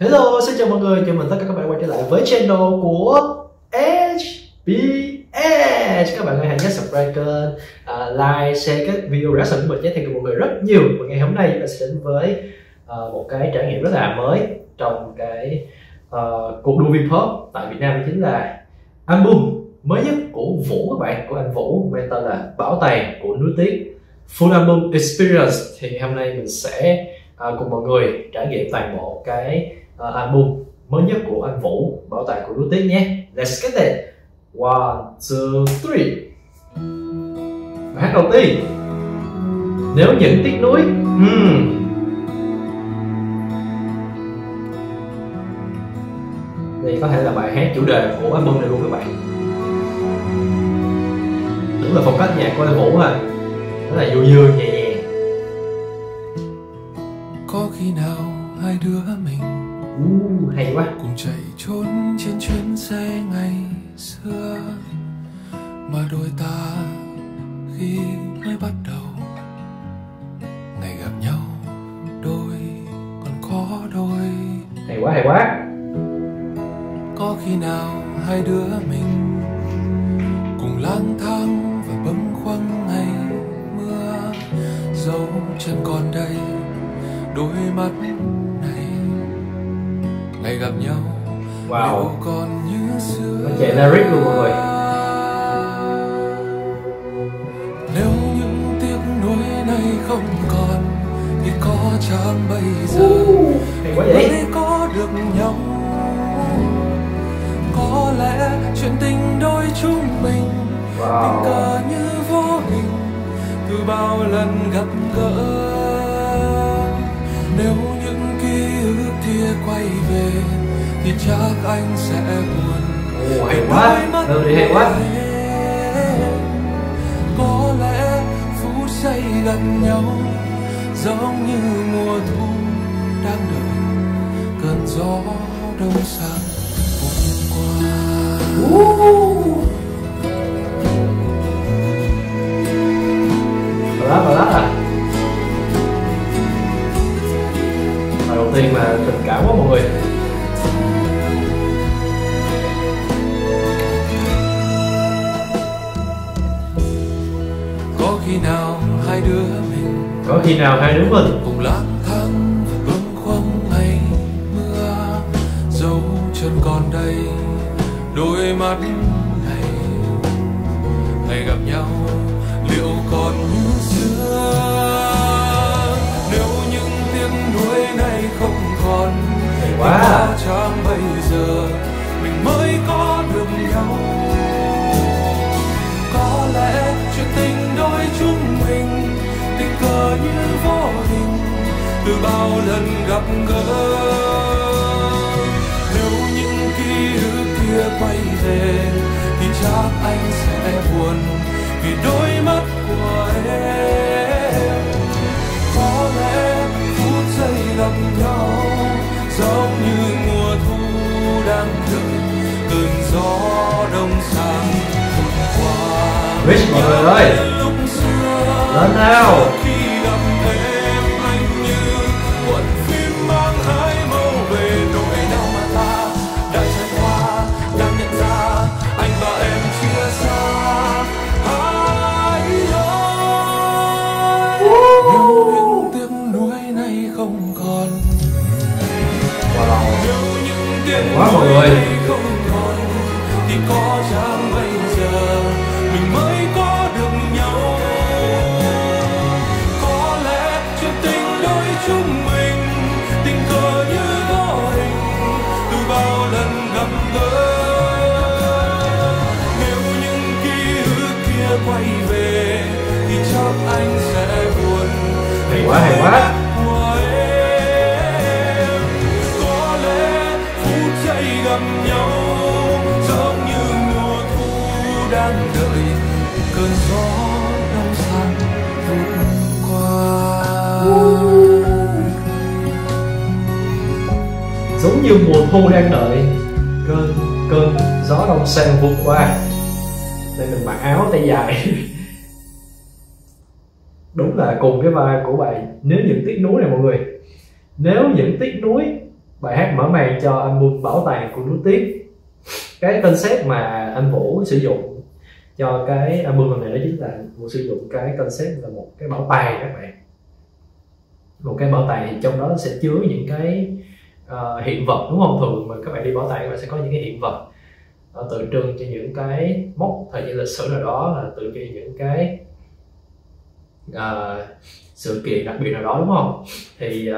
Hello, xin chào mọi người, chào mừng tất cả các bạn quay trở lại với channel của HBS. Các bạn ơi, hãy nhớ subscribe kênh, like, share các video reaction của mình, giới thiệu cho mọi người rất nhiều. Và ngày hôm nay chúng ta sẽ đến với một cái trải nghiệm rất là mới trong cái cuộc đua Vpop tại Việt Nam, chính là album mới nhất của Vũ, các bạn, của anh Vũ, mang tên là Bảo Tàng Của Nuối Tiếc Full Album Experience. Thì hôm nay mình sẽ cùng mọi người trải nghiệm toàn bộ cái album mới nhất của anh Vũ, Bảo Tàng Của Nuối Tiếc nhé. Let's get it. 1, 2, 3. Bài hát đầu tiên. Nếu những tiếc nuối. Đây có thể là bài hát chủ đề của album này luôn các bạn. Đúng là phong cách nhạc của anh Vũ ha. Rất là vui vui nhẹ nhàng. Có khi nào hai đứa mình hay quá. Cùng chạy trốn trên chuyến xe ngày xưa mà đôi ta khi mới bắt đầu ngày gặp nhau đôi còn có đôi. Hay quá, hay quá. Có khi nào hai đứa mình cùng lang thang và bâng khuâng ngày mưa, dấu chân còn đây đôi mắt này ngày gặp nhau. Wow, còn như xưa. Chạy lyric luôn mọi người. Nếu những tiếc nuối này không còn thì có chăng bây giờ mới có được nhau. Có lẽ chuyện tình đôi chúng mình tình cờ như vô hình từ bao lần gặp gỡ. Nếu những ký ức kia quay về thì chắc anh sẽ buồn. Hay quá, hay quá. Có lẽ phút giây gặp nhau giống như mùa thu đang đợi cơn gió đông sang hôm qua. Đầu tiên mà tình cảm quá mọi người. Có khi nào hai đứa mình cùng lang thang và bâng khuâng ngày mưa, dấu chân còn đây đôi mắt này ngày gặp nhau liệu còn như xưa. Nếu những tiếc nuối này không còn quá chăng bây giờ mình mới có được nhau. Có lẽ chuyện tình đôi chúng mình tình cờ như vô hình từ bao lần gặp gỡ. Nếu những ký ức kia quay về thì chắc anh sẽ buồn vì đôi mắt của em. Có lẽ phút giây gặp nhau giống như mùa thu đang đợi cơn gió đông sang hôm qua. Rich mọi người ơi, lớn nào. Khi gặp em anh như cuộn phim mang hai màu về nỗi đau mà ta đã trải qua, đang nhận ra anh và em chia xa. Quá mọi người. Thì có chẳng bây giờ mình mới có được nhau. Có lẽ chuyện tình đôi chúng mình tình cờ như vô hình từ bao lần gặp gỡ. Nếu những ký ức kia quay về thì chắc anh sẽ buồn. Hay quá, hay quá. Giống như mùa thu đang đợi cơn gió đông sang vụt qua. Đây mình mặc áo tay dài. Đúng là cùng cái vai của bài Nếu Những Tiếc Nuối này mọi người. Nếu Những Tiếc Nuối bài hát mở màn cho album Bảo Tàng Của Nuối Tiếc. Cái concept mà anh Vũ sử dụng cho cái album này đó chính là Vũ sử dụng cái concept là một cái bảo tàng các bạn. Một cái bảo tàng trong đó sẽ chứa những cái hiện vật, đúng không? Thường mà các bạn đi bảo tàng các bạn sẽ có những cái hiện vật tượng trưng cho những cái mốc thời gian lịch sử nào đó, là tượng trưng những cái sự kiện đặc biệt nào đó, đúng không? Thì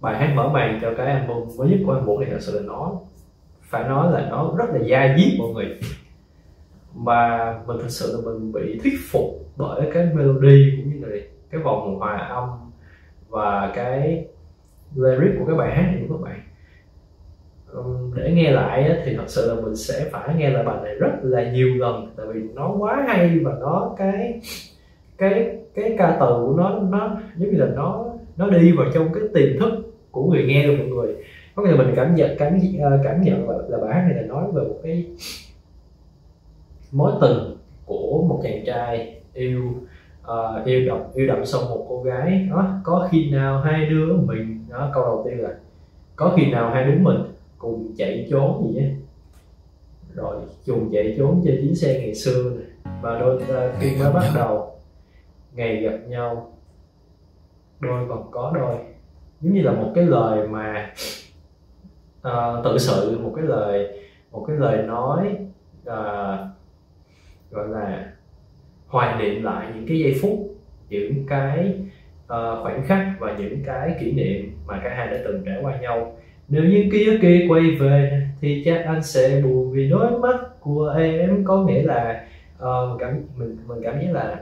bài hát mở màn cho cái album mới nhất của anh Vũ này thật sự là nó phải nói là nó rất là da diết mọi người, mà mình thật sự là mình bị thuyết phục bởi cái melody cũng như là cái vòng hòa âm và cái lyric của cái bài hát này của các bạn. Để nghe lại thì thật sự là mình sẽ phải nghe lại bài này rất là nhiều lần, tại vì nó quá hay và nó cái ca từ của nó giống như là nó đi vào trong cái tiềm thức của người nghe rồi mọi người. Có nghĩa là mình cảm nhận là bài hát này là nói về một cái mối tình của một chàng trai yêu đậm xong một cô gái đó. Có khi nào hai đứa mình đó, câu đầu tiên là có khi nào hai đứa mình cùng chạy trốn gì vậy, rồi cùng chạy trốn trên chuyến xe ngày xưa này. Và đôi khi mới bắt đầu ngày gặp nhau đôi còn có đôi, giống như là một cái lời mà tự sự, một cái lời nói gọi là hoài niệm lại những cái giây phút, những cái khoảnh khắc và những cái kỷ niệm mà cả hai đã từng trải qua nhau. Nếu như kia quay về thì chắc anh sẽ buồn vì đôi mắt của em. Có nghĩa là mình cảm giác là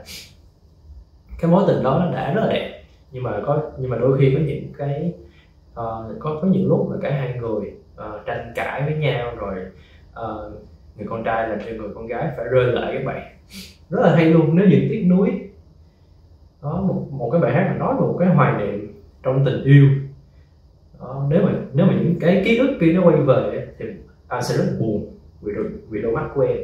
cái mối tình đó đã rất là đẹp, nhưng mà đôi khi có những cái có những lúc mà cả hai người tranh cãi với nhau, rồi người con trai làm cho người con gái phải rơi lệ các bạn. Rất là hay luôn, Nếu Những Tiếc Nuối đó, một cái bài hát mà nói về một cái hoài niệm trong tình yêu đó. Nếu mà những cái ký ức kia nó quay về thì anh sẽ rất buồn vì đôi mắt của em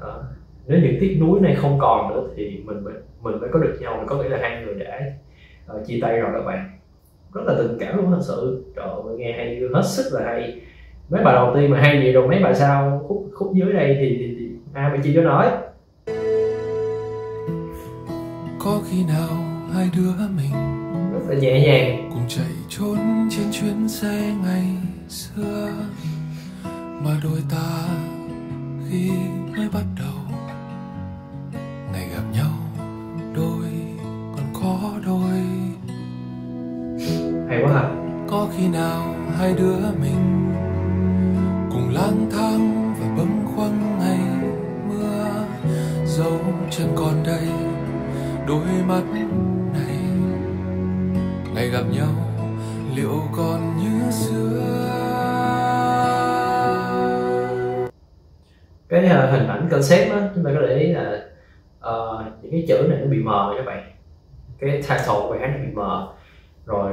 đó. Nếu những tiếc nuối này không còn nữa thì mình mới có được nhau, có nghĩa là hai người đã chia tay rồi các bạn. Rất là tình cảm luôn, thật sự, trời ơi, nghe hay hết sức là hay. Mấy bài đầu tiên mà hay vậy, rồi mấy bài sau khúc dưới đây thì ai mà chia cho nói. Có khi nào hai đứa mình rất là nhẹ nhàng cùng chạy trốn trên chuyến xe ngày xưa, mà đôi ta khi mới bắt đầu ngày gặp nhau đôi còn có đôi. Hay quá hả? Có khi nào hai đứa mình cùng lang thang và bâng khuâng ngày mưa, dấu chân còn đây đôi mắt này, ngày gặp nhau liệu còn như xưa. Cái hình ảnh concept đó, chúng ta có để ý là những cái chữ này nó bị mờ các bạn, cái title của bài hát nó bị mờ. Rồi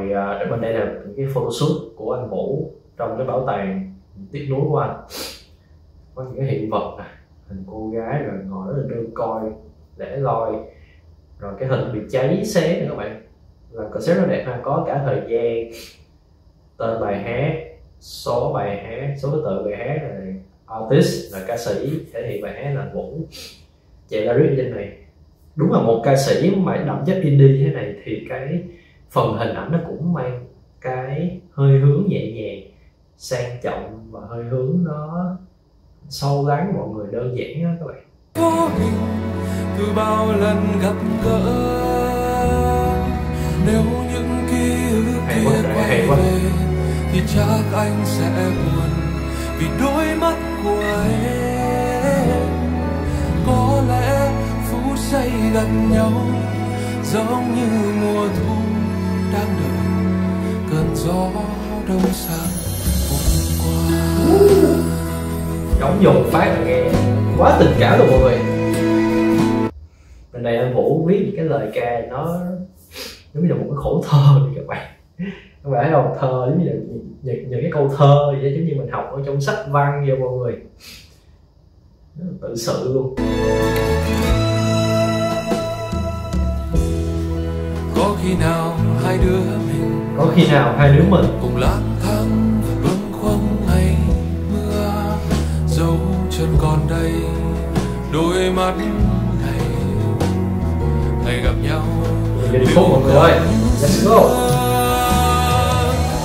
bên đây là những cái photoshoot của anh Vũ trong cái bảo tàng tiếc nuối của anh. Có những cái hiện vật này, hình cô gái rồi ngồi rất là đơn coi lẻ loi, rồi cái hình bị cháy xé nữa các bạn. Là concept rất đẹp ha, có cả thời gian, tên bài hát, số bài hát, số thứ tự bài hát này, artist là ca sĩ thể hiện bài hát là Vũ. Chạy ra riết trên này đúng là một ca sĩ mà đậm chất indie như thế này thì cái phần hình ảnh nó cũng mang cái hơi hướng nhẹ nhàng, sang trọng và hơi hướng nó sâu lắng mọi người, đơn giản đó các bạn. Có mình từ bao lần gặp gỡ, nếu những ký ức kia quay về thì chắc anh sẽ buồn vì đôi mắt của em. Có lẽ phút giây gần nhau giống như mùa thu đang đợi cơn gió đông sang hôm qua. Đóng dùng phát là nghe quá tình cảm luôn mọi người. Bên đây anh Vũ viết những cái lời ca nó giống như là một cái khổ thơ vậy các bạn. Các bạn thấy không, thơ giống như là những cái câu thơ vậy, giống như mình học ở trong sách văn vậy mọi người. Tự sự luôn. Có khi nào hai đứa mình cùng lang thang sáng bâng khuâng ngày mưa, dấu chân còn đây đôi mắt này ngày gặp nhau. Đi phúc mọi người ơi, let's go.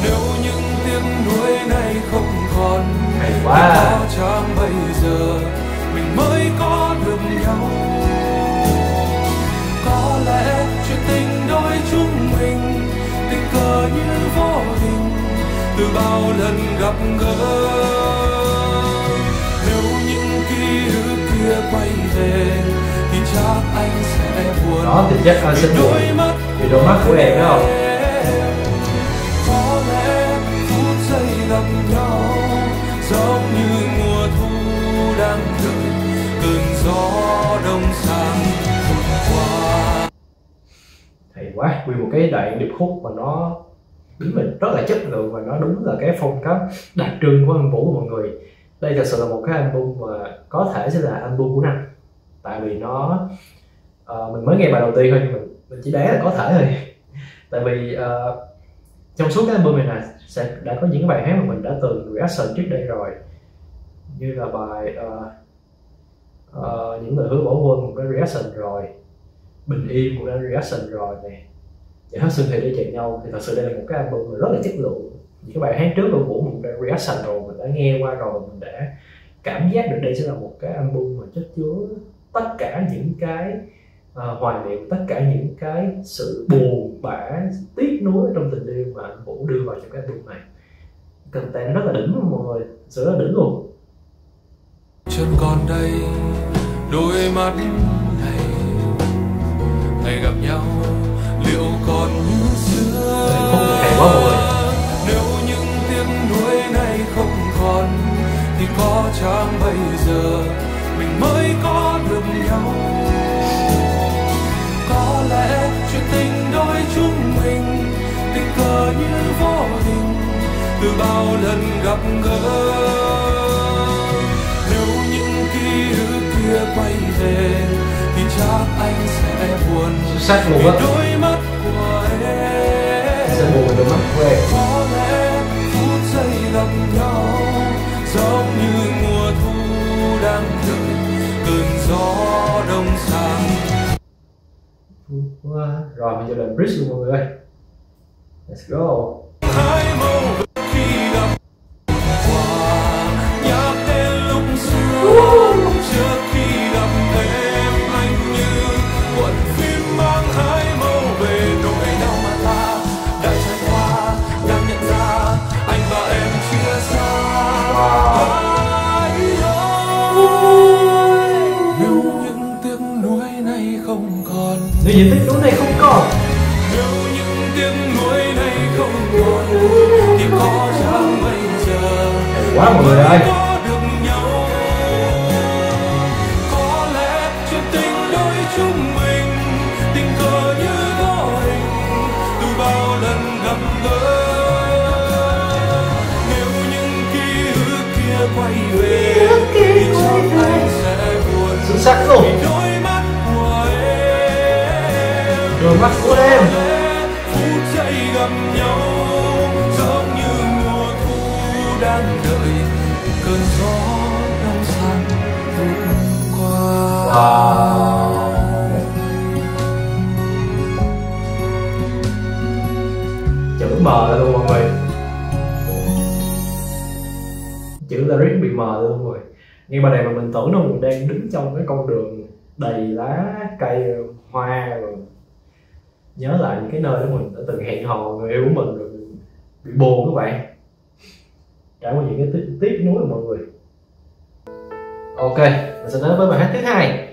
Nếu những tiếng nuối này không còn ngày quá chẳng bây giờ mình mới có được nhau. Có lẽ chuyện tình đôi chúng mình tình cờ như vô tình từ bao lần gặp gỡ. Nếu những ký ức kia quay về thì chắc anh sẽ buồn. Đó thì chắc anh sẽ buồn vì đôi mắt của em, đúng không? Có lẽ phút giây gặp nhau giống như mùa thu đang đợi cơn gió đông sang qua. Hay quá, quy một cái đoạn điệp khúc mà nó đúng mình rất là chất lượng và nó đúng là cái phong cách đặc trưng của anh Vũ mọi người. Đây thật sự là một cái album mà có thể sẽ là album của năm, tại vì nó mình mới nghe bài đầu tiên thôi nhưng mình chỉ đoán là có thể thôi, tại vì trong suốt cái album này nè sẽ đã có những bài hát mà mình đã từng reaction trước đây rồi, như là bài những người hứa bỏ quên một cái reaction rồi, bình yên một cái reaction rồi nè, giải thoát xuân thì để chạy nhau. Thì thật sự đây là một cái album rất là chất lượng. Những cái bài hát trước của Vũ mình đã reaction rồi, mình đã nghe qua rồi, mình đã cảm giác được đây sẽ là một cái album mà chất chứa tất cả những cái hoài niệm, tất cả những cái sự buồn bã, tiếc nuối trong tình yêu mà anh Vũ đưa vào trong cái album này. Content rất là đỉnh luôn mọi người, sự rất là đỉnh luôn. Chân còn đây, đôi mắt này ngày gặp nhau liệu còn như xưa. Hay quá mọi người. Nếu những tiếng nuối này không còn thì có chăng bây giờ mình mới có được nhau. Có lẽ chuyện tình đôi chúng mình tình cờ như vô tình từ bao lần gặp gỡ. Nếu những ký ức kia quay về thì chắc anh sẽ buồn vì đôi mắt của em. Sẽ buồn vì đôi mắt của em. Có lẽ phút giây gặp nhau giống như mùa thu đang đợi cơn gió đông sang. Rồi mình giờ làm bridge luôn mọi người ơi. Let's go. Vì những tiếng núi này không còn, nếu những tiếng núi này không còn thì có chẳng bây giờ quá mọi người ơi. Có được nhau, có lẽ chuyện tình đôi chúng mình tình cờ như đôi từ bao lần gặp gỡ. Nếu những ký ức kia quay về thì chẳng anh sẽ buồn. Chính xác luôn. Đôi mắt của em phút giây gặp nhau giống như mùa thu đang đợi cơn gió đông sang qua. Wow. Chữ mờ luôn mọi người, chữ lyric bị mờ luôn mọi người. Nghe bài này mà mình tưởng nó mình đang đứng trong cái con đường đầy lá cây hoa rồi, nhớ lại những cái nơi đó mình đã từng hẹn hò người yêu của mình rồi bị buồn các bạn, trải qua những cái tiếc nuối của mọi người. Ok, mình sẽ đến với bài hát thứ hai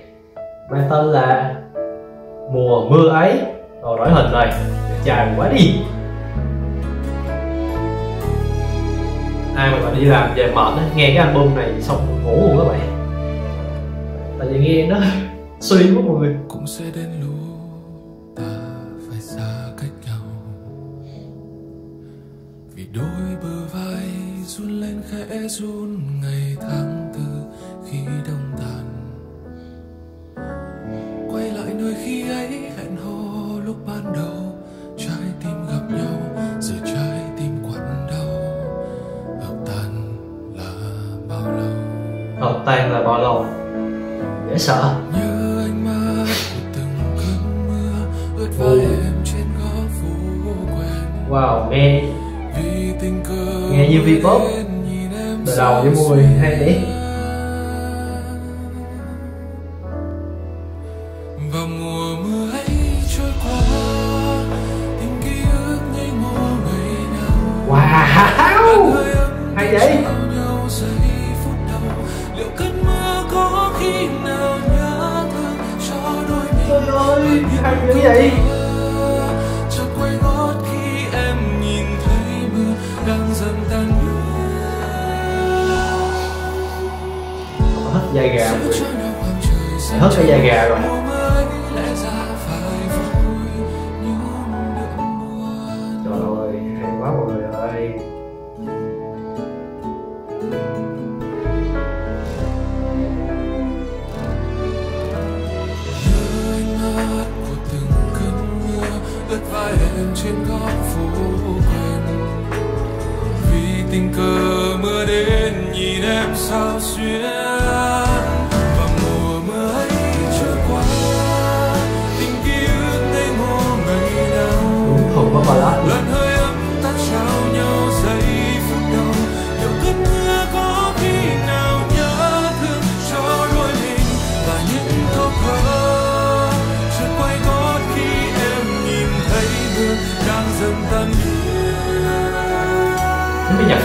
mang tên là Mùa Mưa Ấy. Rồi đổi hình này chàng quá đi, ai mà bạn đi làm về mệt á nghe cái album này xong ngủ luôn các bạn, tại vì nghe nó suy quá mọi người. Cũng sẽ đến lúc đôi bờ vai run lên khẽ run ngày tháng tư khi đông tàn, quay lại nơi khi ấy hẹn hò lúc ban đầu, trái tim gặp nhau giờ trái tim quặn đau. còn toàn là bọ lồn, dễ sợ. Wow man, nghe như Vpop từ đầu với mùi hay đấy. Wow, hay vậy. Trời ơi, hay dữ vậy. Hết da gà rồi, hết cái da gà rồi. Trời ơi, hay quá mọi người ơi. Tình cờ mưa đến nhìn em sao xuyên, và mùa mưa ấy trôi qua tình ký ức ngây ngô ngày nào, lần hơi ấm ta trao nhau giây phút đầu, nhiều cơn mưa có khi nào nhớ thương cho đôi mình, và những câu thơ trượt quay gót khi em nhìn thấy mưa đang dần tan. Cái nhạc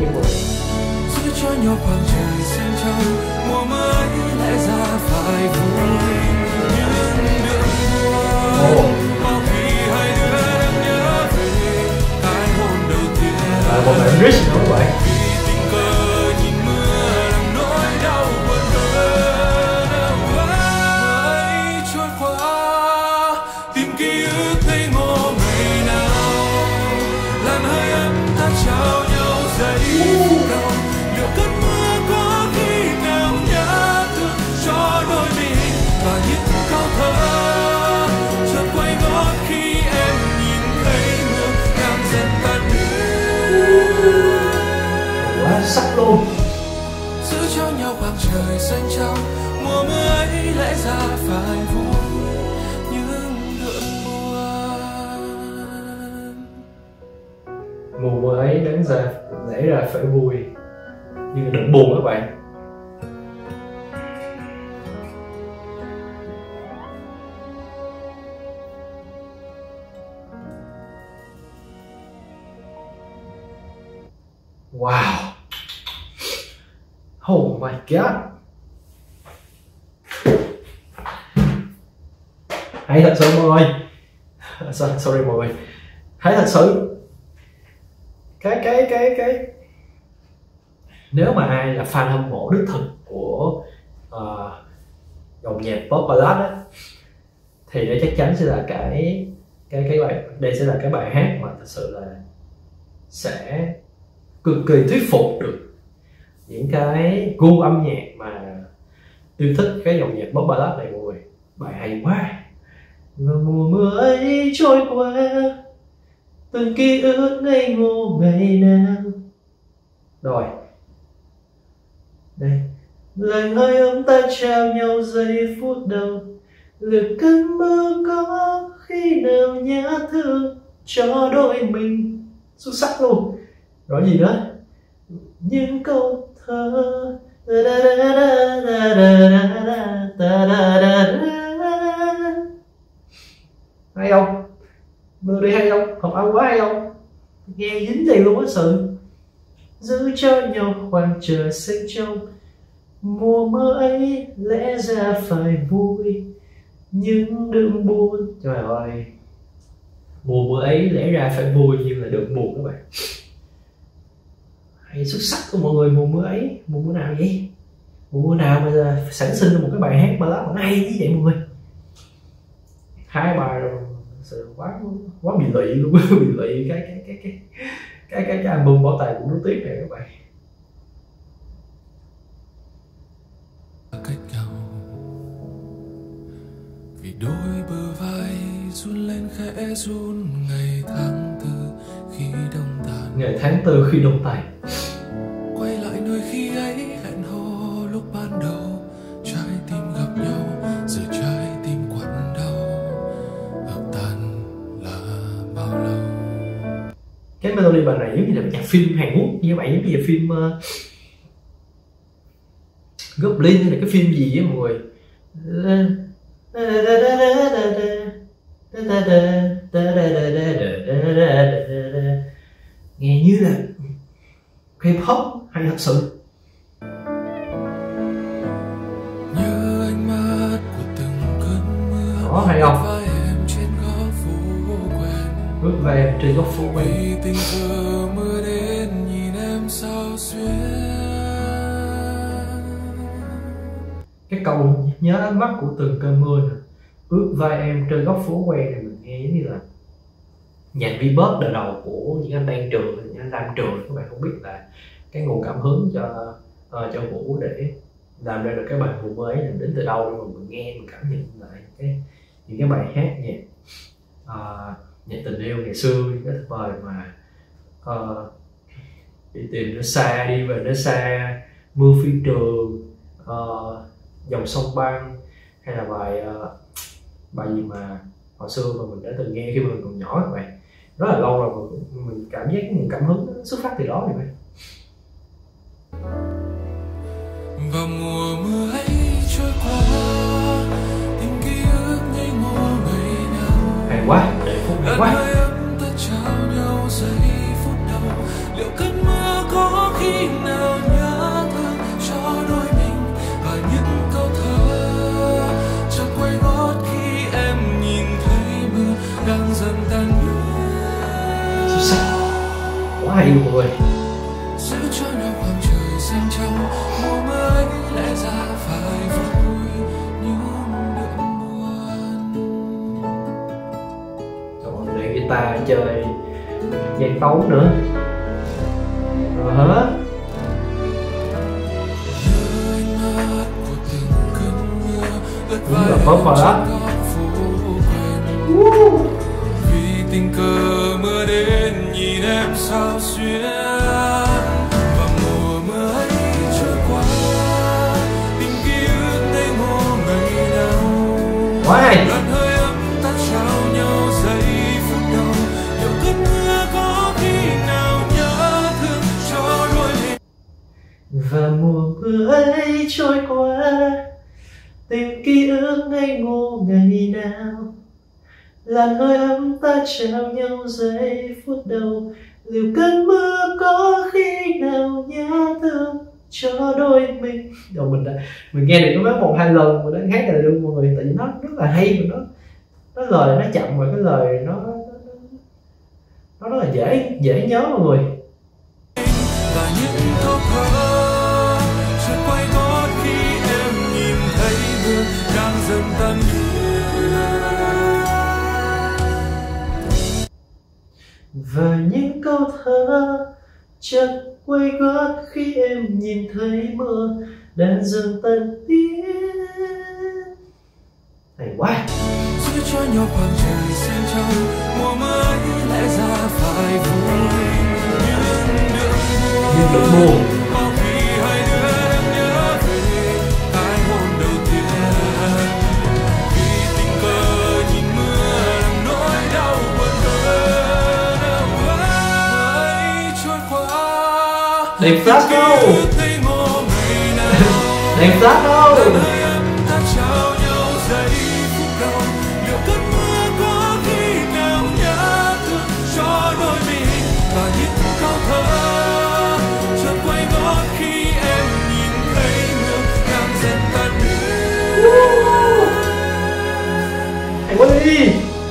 như vậy. Giữ cho nhau khoảng trời xanh trong mùa mưa lại ra phải vui. Những đường mưa bao khi hai đứa đang nhớ về cái hôm đầu tiên. À, một bạn Rich đúng vậy. Vì tình cờ nhìn mưa làm nỗi đau buồn đớn. Mưa ấy trôi qua tìm ký ức ngây ngô ngày nào, làm hơi ấm ta trao nhau giây phút đầu, liệu cơn mưa có khi nào nhớ thương cho đôi mình, và những câu thơ chợt quay gót khi em nhìn thấy mưa đang dần tan biến. Quá sắc luôn. Giữ cho nhau khoảng trời xanh trong mùa mưa ấy lẽ ra phải vui. Mùa mưa ấy đáng ra lẽ ra phải vui, nhưng đừng buồn các bạn. Wow, oh my god, hay thật sự mọi người. Sorry mọi người, hay thật sự. Nếu mà ai là fan hâm mộ đích thực của dòng nhạc pop ballad á, thì đây chắc chắn sẽ là cái bài hát mà thật sự là sẽ cực kỳ thuyết phục được những cái gu âm nhạc mà yêu thích cái dòng nhạc pop ballad này mọi người. Bài hay quá. Mùa mưa ấy trôi qua từng ký ức ngây ngô ngày nào, rồi đây lời hơi ấm ta trao nhau giây phút đầu, lượt cơn mưa có khi nào nhớ thương cho đôi mình, xuất sắc luôn. Rồi gì nữa, những câu thơ hay không? Mưa đi hay không? Không ăn quá hay không? Nghe dính gì luôn á sự. Giữ cho nhau khoảng trời xanh trong mùa mưa ấy lẽ ra phải vui, nhưng đừng buồn. Trời ơi, mùa mưa ấy lẽ ra phải vui nhưng là đừng buồn các bạn. Hay xuất sắc của mọi người. Mùa mưa ấy, mùa mưa nào vậy? Mùa mưa nào bây giờ sản sinh ra một cái bài hát ballad mà nó hay như vậy mọi người? Hai bài rồi. Quá bị lụy luôn. Bị lụy cái album Bảo Tàng Của Nuối Tiếc này các bạn. Cách nhau vì đôi bờ vai run lên khẽ run, ngày tháng tư khi đông tàn, ngày tháng tư khi đông tàn, quay lại nơi khi ấy hẹn hò cái melody bài này giống như là nhạc phim Hàn Quốc như vậy, giống như là phim Goblin hay là cái phim gì á mọi người. Nghe như là K-pop hay thật sự. Đó hay không? Bước về trên góc phố quen. Cái câu nhớ ánh mắt của từng cơn mưa nè, ước vai em trên góc phố quen này, mình nghe giống như là nhạc Vpop đời đầu của những anh Đan Trường, những anh Đan Trường. Các bạn không biết là cái nguồn cảm hứng cho Vũ để làm ra được cái bài Mùa mưa ấy là đến từ đâu, nhưng mà mình nghe mình cảm nhận lại cái những cái bài hát nhạc nhạc tình yêu ngày xưa, những cái thời mà đi tìm nó xa, đi về nó xa, mưa phi trường, dòng sông băng, hay là bài gì mà hồi xưa mà mình đã từng nghe khi mình còn nhỏ các bạn, rất là lâu rồi mình cảm giác cái nguồn cảm hứng nó xuất phát từ đó vậy. Vào mùa mưa ấy trôi qua, tình ký ức ngây ngô ngày nào. Hay quá, để phút này quá. Liệu cơn mưa có khi nào nhớ thương cho đôi mình và những câu thơ chợt quay gót khi em nhìn thấy mưa đang dần tan biến. Quá hay mọi người. Giữ cho nào khoảng trời xanh trong mùa mưa ấy lẽ ra phải vui những đợt buồn. Còn để guitar chơi dàn tấu nữa. Hả? Đúng là phớp vào đó. Vì tình cờ mưa đến nhìn em sao xuyên. Why? Và mùa mưa ấy trôi qua, tình ký ức ngây ngô ngày nào. Làn hơi ấm ta trao nhau giây phút đầu. Liệu cơn mưa có khi nào nhớ thương cho đôi mình. Rồi mình nghe được nó một hai lần mình đã hát rồi luôn mọi người, tại vì nó rất là hay mà nó lời nó chậm và cái lời nó rất là dễ nhớ mọi người. Và những câu thơ chợt quay gót khi em nhìn thấy mưa đang dần tan biến. Và những câu thơ chợt quay gót khi em nhìn thấy mưa đang dần tan biến. Hay quá. Giữ cho nhau khoảng trời xanh trong mùa mưa ấy lẽ ra phải vui những đợt buồn. Có khi hai đứa đang nhớ về cái hôm đầu tiên. Vì tình cờ nhìn mưa làm nỗi đau buồn đớn. Mưa ấy trôi qua. Đẹp phát đâu. Đẹp phát đâu.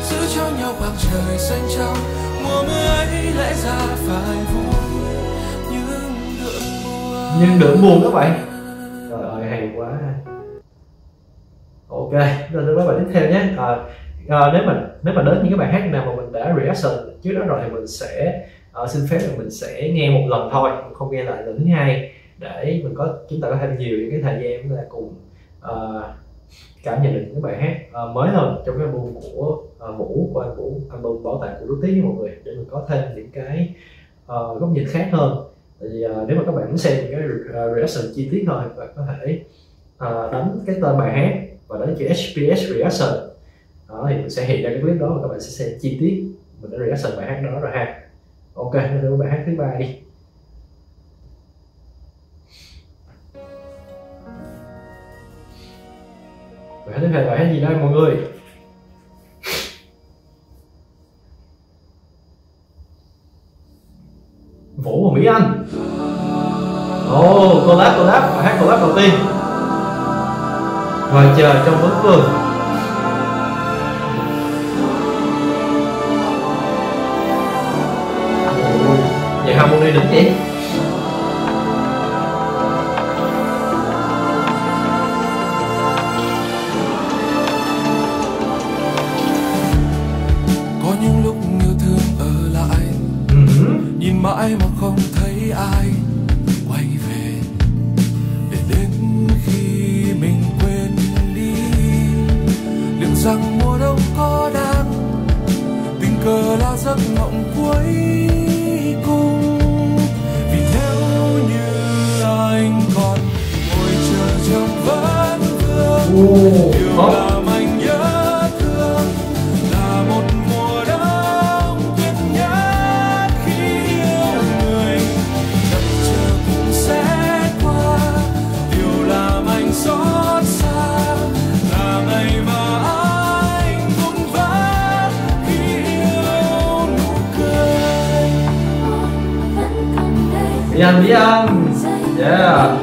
Giữ cho nhau khoảng trời xanh trong mùa mưa ấy lẽ ra phải vui nhưng đượm buồn các bạn. Trời ơi hay quá. Ok, rồi đến với bài tiếp theo nhé. Nếu mà đến những cái bài hát nào mà mình đã reaction trước đó rồi thì mình sẽ xin phép là mình sẽ nghe một lần thôi, mình không nghe lại lần thứ hai để mình có chúng ta có thêm nhiều những cái thời gian là cùng cảm nhận được những bài hát mới hơn trong cái album của Vũ, của anh Vũ, album Bảo Tàng Của Nuối Tiếc với mọi người, để mình có thêm những cái góc nhìn khác hơn. Tại vì nếu mà các bạn muốn xem những cái reaction chi tiết hơn, các bạn có thể đánh cái tên bài hát và đánh chữ HPS reaction đó, thì mình sẽ hiện ra cái clip đó và các bạn sẽ xem chi tiết mình đã reaction bài hát đó rồi ha. Ok, thử bài hát thứ ba đi. Bài hát thứ hai, bài hát gì đây mọi người? Vũ và Mỹ Anh. Oh, collab, bài hát collab đầu tiên. Ngoài trời trong vấn vườn. Vậy harmony đỉnh vậy. Có những lúc yêu thương ở lại, nhìn mãi mà không thấy ai quay về, để đến khi mình quên đi liệu rằng mùa đông có đang tình cờ là giấc mộng cuối. Điều làm anh nhớ thương là một mùa đông tuyệt nhất khi yêu người. Đợi chờ cũng sẽ qua. Điều làm anh xót xa là ngày mà anh cũng vẫn khi yêu nụ cười. Đi ăn, yeah.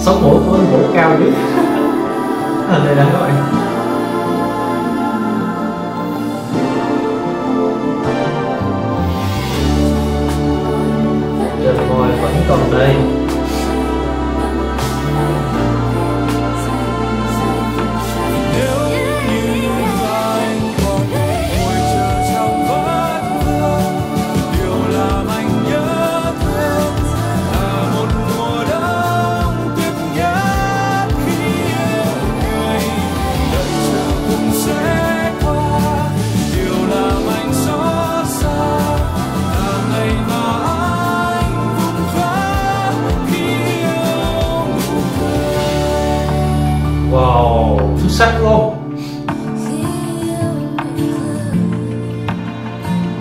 Sống mũi của anh Vũ cao nhất. Hình này đã gọi. Trời môi vẫn còn đây. Sắc luôn.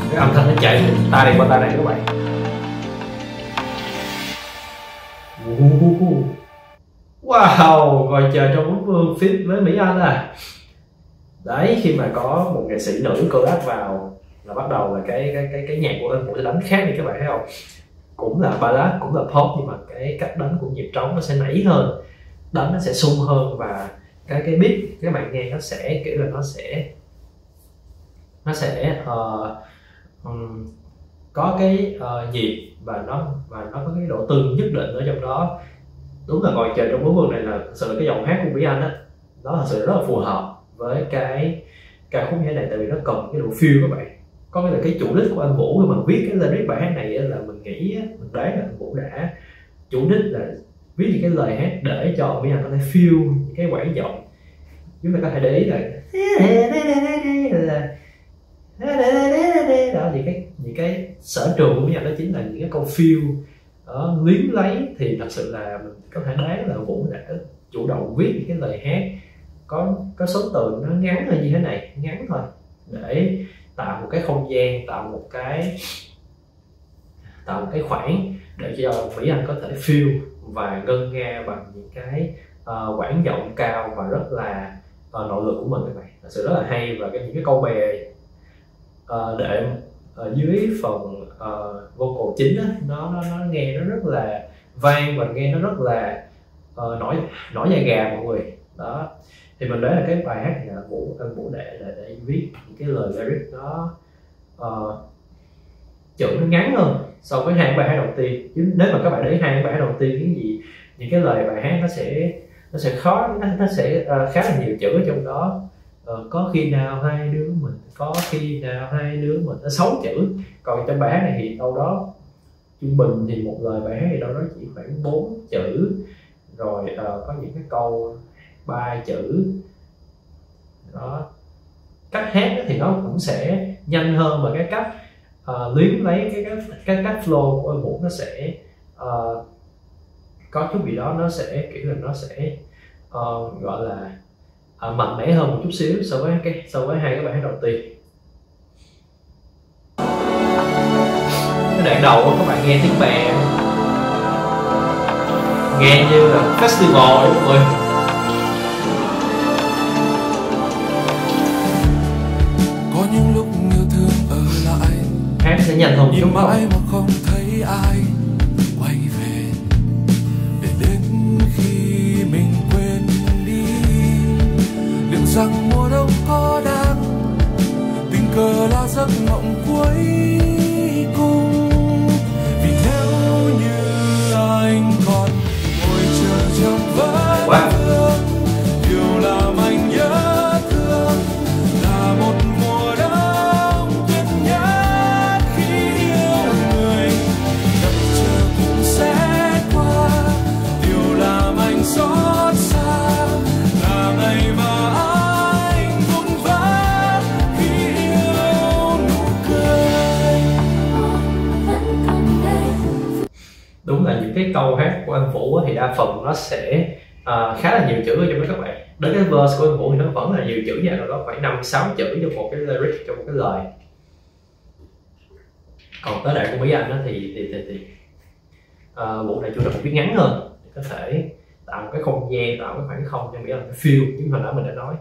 Cái âm thanh nó chạy tai này qua tai này các bạn. Wow, ngồi chờ trong bốn vương fit với Mỹ Anh à. Đấy, khi mà có một nghệ sĩ nữ collab vào là bắt đầu là cái nhạc của anh Vũ sẽ đánh khác đi các bạn thấy không? Cũng là ballad, cũng là pop nhưng mà cái cách đánh của nhịp trống nó sẽ nảy hơn, đánh nó sẽ sung hơn và cái beat các bạn nghe nó sẽ kiểu là nó sẽ có cái nhịp và nó có cái độ tương nhất định ở trong đó. Đúng là ngồi chờ trong bốn vườn này là thực sự là cái giọng hát của Mỹ Anh á, đó là sự rất là phù hợp với cái ca khúc như này tại vì nó cần cái độ feel các bạn. Có nghĩa là cái chủ đích của anh Vũ khi mà viết cái lyric bài hát này là mình nghĩ mình đoán là anh Vũ đã chủ đích là viết những cái lời hát để cho Mỹ Anh có thể feel cái quãng giọng. Chúng ta có thể để ý là đó thì những cái sở trường của Mỹ Anh đó chính là những cái câu feel đó, luyến lấy thì thật sự là mình có thể đoán là Vũ đã chủ động viết những cái lời hát có số từ nó ngắn là như thế này, ngắn thôi để tạo một cái không gian, tạo một cái khoảng để cho Mỹ Anh có thể feel và ngân nga bằng những cái quãng giọng cao và rất là nội lực của mình các bạn. Thật sự rất là hay và những cái câu bè để dưới phần vocal chính đó, nó nghe nó rất là vang và nghe nó rất là nổi da gà mọi người đó. Thì mình lấy là cái bài hát nhà Vũ để viết những cái lời lyric nó chữ nó ngắn hơn so với hai bài hát đầu tiên. Chứ nếu mà các bạn để hai bài hát đầu tiên những gì những cái lời bài hát nó sẽ khó, nó sẽ khá là nhiều chữ ở trong đó. Có khi nào hai đứa mình nó 6 chữ, còn trong bài hát này thì đâu đó trung bình thì một lời bài hát thì đâu đó chỉ khoảng 4 chữ rồi, có những cái câu 3 chữ đó. Cách hát thì nó cũng sẽ nhanh hơn và cái cách luyến lấy cái cách flow của Vũ nó sẽ có chút gì đó, nó sẽ kiểu là nó sẽ gọi là mạnh mẽ hơn một chút xíu so với hai cái bài hát đầu tiên. Cái đoạn đầu các bạn nghe tiếng bè nghe như là festival đấy mọi người. Có những lúc yêu thương ở lại, hát sẽ nhanh hơn chút mãi mà không thấy ai quay về để đến khi mình quên đi. Liệu rằng mùa đông có đang tình cờ là giấc mộng cuối cùng, vì nếu như anh còn ngồi chờ trong vỡ thương, điều làm anh nhớ thương là một mùa đông tuyệt nhất khi yêu người. Đợi chờ cũng sẽ qua, điều làm anh xót xa là ngày mà anh cũng vỡ khi yêu nụ cười. Đúng là những cái câu hát của anh Vũ thì đa phần nó sẽ khá là nhiều chữ ở trong đó các bạn. Đến cái verse của anh Vũ thì nó vẫn là nhiều chữ, nào đó khoảng 5-6 chữ trong một cái lyric, trong một cái lời. Còn tới đoạn của Mỹ Anh đó thì Vũ này chủ động viết ngắn hơn để có thể tạo một cái không gian, tạo cái khoảng không cho Mỹ Anh, cái feel như hồi nãy mình đã nói.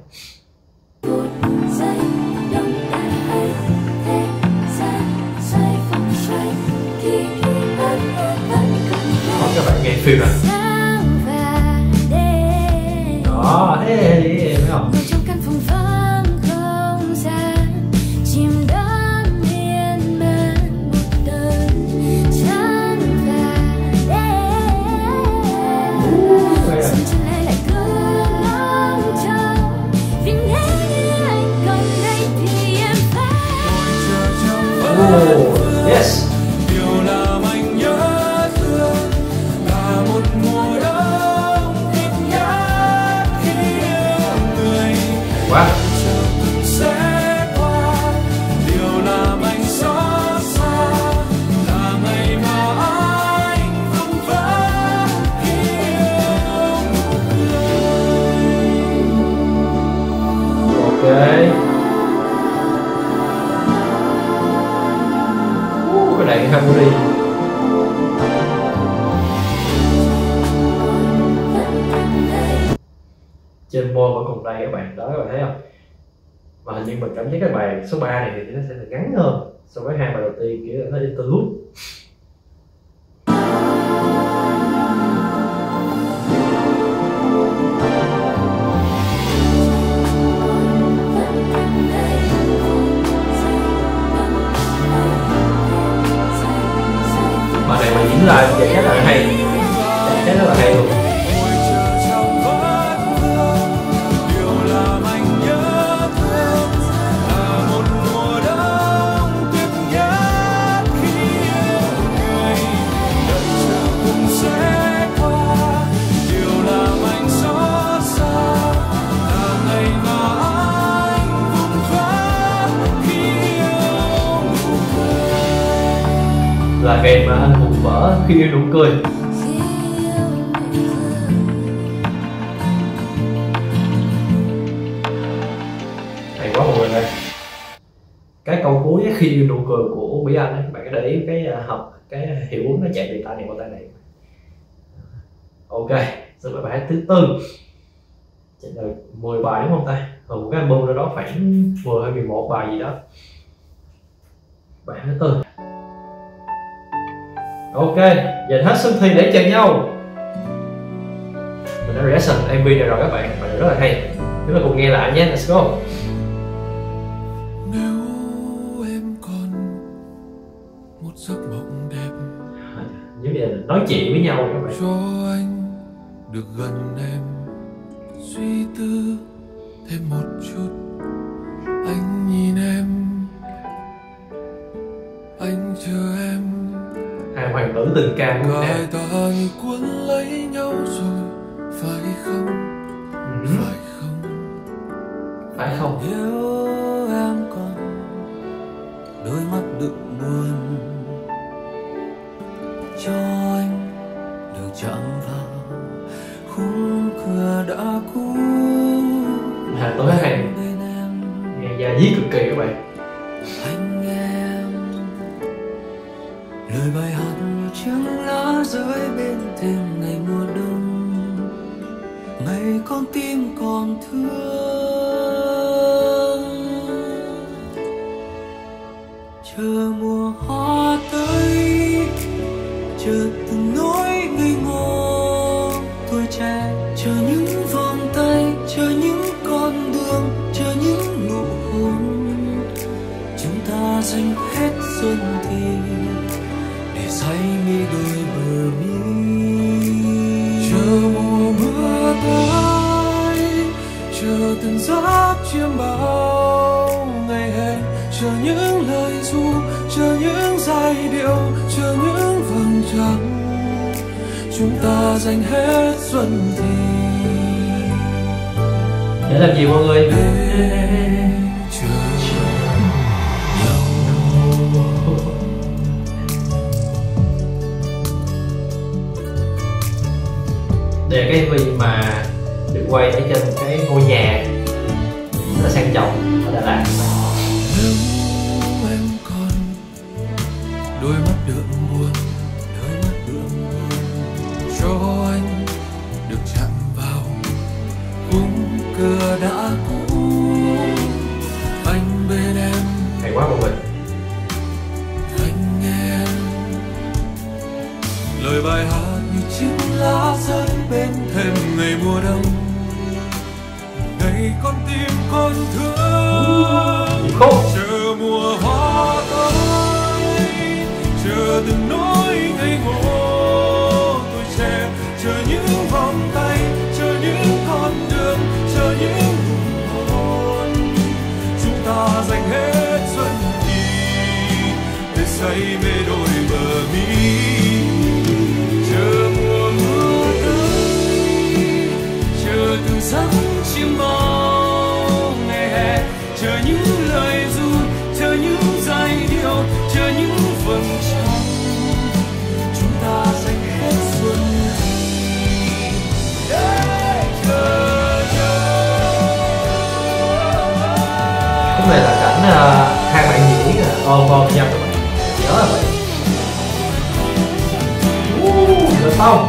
Có các bạn nghe feel nè. Đó, thế phải không? Oh, yes. Trên môi vẫn còn đây các bạn, đó các bạn thấy không? Mà hình như mình cảm thấy cái bài số 3 này thì nó sẽ ngắn hơn so với hai bài đầu tiên, kiểu là nó interlude. Bài này mình diễn lại vậy chắc là hay, chắc rất là hay luôn. Là ngày mà anh cũng vỡ khi yêu nụ cười. Hay quá mọi người ơi. Cái câu cuối khi yêu nụ cười của Mỹ Anh ấy, các bạn có để ý cái hiệu ứng nó chạy từ tay này qua tay này. Ok, rồi bài bài thứ tư. Chắc là 10 bài đúng không ta? Rồi một cái album đó, đó khoảng 10 hay 11 bài gì đó. Bài thứ tư. Ok, dành hết sân thi để chờ nhau. Mình đã reaction MV này rồi các bạn, và rất là hay. Chúng ta cùng nghe lại nhé, let's go. Nếu em còn một giấc mộng đẹp, giống như là nói chuyện với nhau các bạn. Cho anh được gần em, suy tư thêm một chút. Anh nhìn em, anh chờ em. Hai hoàng tử tình ca của em. Người ta cuốn lấy nhau rồi, phải không? Phải không? Phải không? Nếu em còn đôi mắt đựng buồn, cho anh được chạm vào khung cửa đã cũ. Hà tối hay, nghe da dí cực kỳ các bạn. Anh em lời bài hát như chiếc lá rơi bên thềm ngày mùa đông, ngày con tim còn thương chờ mùa hoa tới, chờ từng nỗi ngây ngô tuổi trẻ, chờ những vòng tay, chờ những con đường, chờ những nụ hôn. Chúng ta dành hết xuân thì để say mê đôi bờ mi, chờ mùa mưa tới, chờ từng giấc chiêm bao ngày hè, chờ những lời ru, chờ những giai điệu, chờ những vầng trăng. Chúng ta dành hết xuân thì để làm gì mọi người? Để chờ nhau. Để cái MV mà được quay ở trên cái ngôi nhà rất là sang trọng ở Đà Lạt. Đôi mắt đượm buồn, đôi mắt đượm buồn, cho anh được chạm vào khung cửa đã cũ. Anh bên em, hay quá mọi người. Anh nghe lời bài hát như chiếc lá rơi bên thềm ngày mùa đông, ngày con tim con thương. Chờ mùa hoa tới, chờ từng nỗi ngây ngô tuổi trẻ, chờ những vòng tay, chờ những con đường, chờ những nụ hôn. Chúng ta dành hết xuân thì để say mê đôi bờ mi, chờ mùa mưa tới, chờ từng giấc chiêm bao ngày hè, chờ những lời ru, chờ những giai điệu, chờ những vầng trăng. Chúng ta dành hết xuân để chờ nhau. Cái này là cảnh hai bạn diễn ôm nhau các bạn nhớ là vậy. Được không?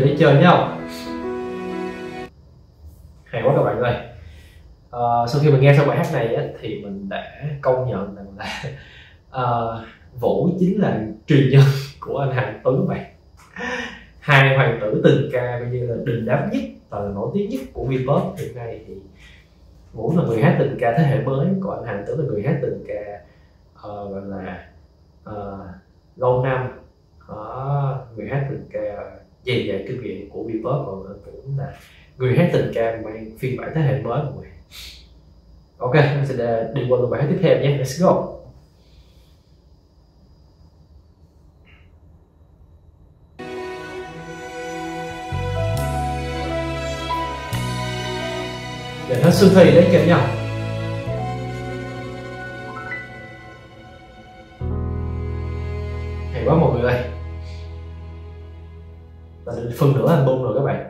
Để chơi nhau. Hay quá các bạn ơi. Sau khi mình nghe xong bài hát này á, thì mình đã công nhận rằng là Vũ chính là truyền nhân của anh Hà Anh Tuấn bạn. Hai hoàng tử tình ca coi như là đình đám nhất và là nổi tiếng nhất của Vpop hiện nay, thì Vũ là người hát tình ca thế hệ mới, còn anh Hà Anh Tuấn là người hát tình ca gọi là lâu năm, người hát tình ca dày dặn kinh nghiệm của Vpop, và cũng là người hát tình ca mang phiên bản thế hệ mới của mình. Ok, mình sẽ đi qua bài hát tiếp theo nhé. Let's go. Để hết xuân thì đấy kèm nhau. Hay quá mọi người ơi. Là phân nửa album rồi các bạn.